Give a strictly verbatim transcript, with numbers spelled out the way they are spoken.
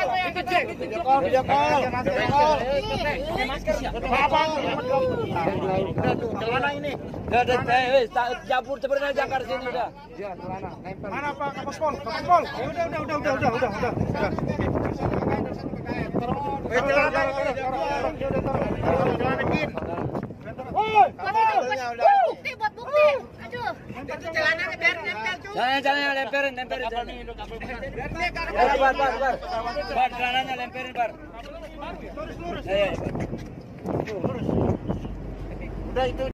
Cabur sebenarnya Jakarta sini udah. Mana Pak Kapos Pol? Kapos Pol. Udah udah udah udah udah udah udah. Eh jalan jalan jalan jalan jalanin. Woi, bukti buat bukti. Aduh. Celana biar nempel tuh. Jangan jangan lemperin lemperin. Bar bar bar bar. Bar celananya lemperin bar. Lurus lurus. Eh. Lurus. Udah itu.